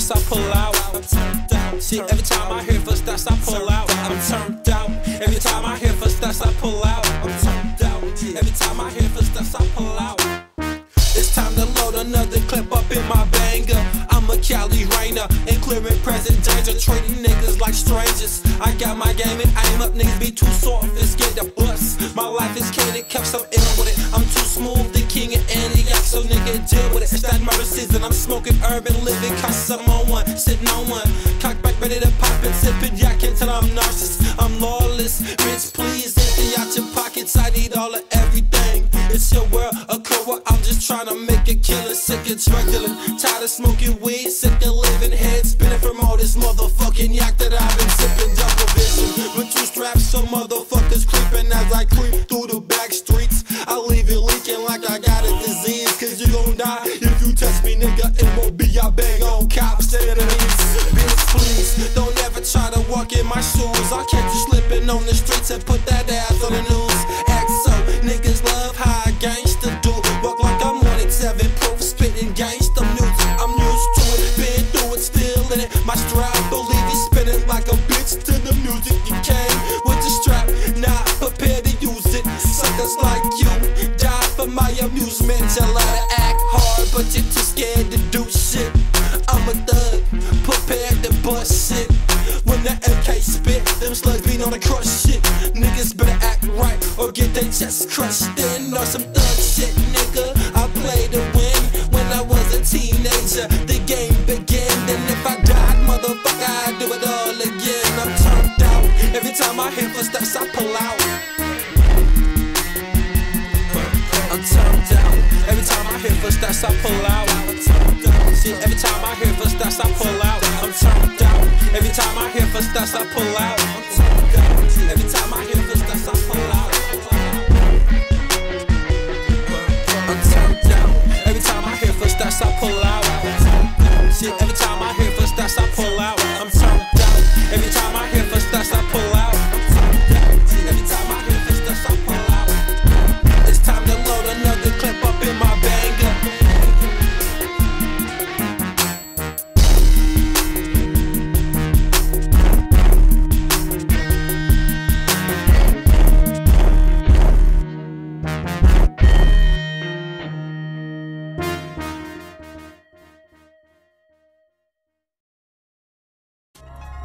steps, I pull out. See, every time I hear footsteps, I pull out. I'm turned out. Every time I hear footsteps, I pull out. I'm turned out. Every time I hear footsteps, I pull out. It's time to load another clip up in my banger. I'm a Cali Rainer and clearing present danger, treating niggas like strangers. I got my game and aim up, niggas be too soft and scared to bust. My life is candid, kept some ill with it. I'm too smooth, the king of Antioch, so nigga deal with it. It's that murder season, I'm smoking urban living, cause I'm on one, sitting on one. Cock back, ready to pop and sipping, yeah, I can't tell I'm narcissist, I'm lawless. Bitch, please, empty out your pockets, I need all of everything. It's your world, a co-op, I'm just trying to make a killing, sick of struggling, tired of smoking weed, sick of living, head spinning from all this motherfucking yak that I've been sipping. Double vision with two straps, so motherfuckers creeping as I creep through the back streets. I leave it leaking like I got a disease, cause you gon' die if you touch me, nigga. It won't be, I bang on cops, enemies. Bitch, please, don't ever try to walk in my shoes. I'll catch you slipping on the streets and put that ass on the news. XO, niggas love how I gangsta do. Walk like I'm on it, 7 proof, spitting gangsta music. I'm used to it, been through it, still in it. My stride, believe you spinning like a bitch to the music. You came with the strap, not prepared to use it. Suckers like you die for my amusement. Tell her to act hard, but you're too scared to do shit. I'm a thug, prepared to bust shit. When the MK spit, them slugs be known to crush shit. Niggas better act right or get they chest crushed in or some thug shit, nigga. I played to win when I was a teenager. The game began, and if I died, motherfucker, I'd do it all again. I'm turned out. Every time I hear footsteps, I pull out. I'm turned out. Every time I hear footsteps, I pull out. See, every time I hear footsteps, I pull out. I'm turned out. Every time I hear footsteps, I pull out. Every time I hear footsteps, I pull out. I'm turned out. Every time I hear footsteps, I pull out. See, every time I hear footsteps, I pull out. I'm turned out. Every time I hear footsteps, I pull out. Every time I hear footsteps, I pull out. It's time to load another clip up in my banger.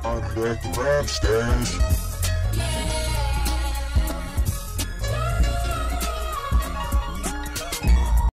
I'm back at the rap stage.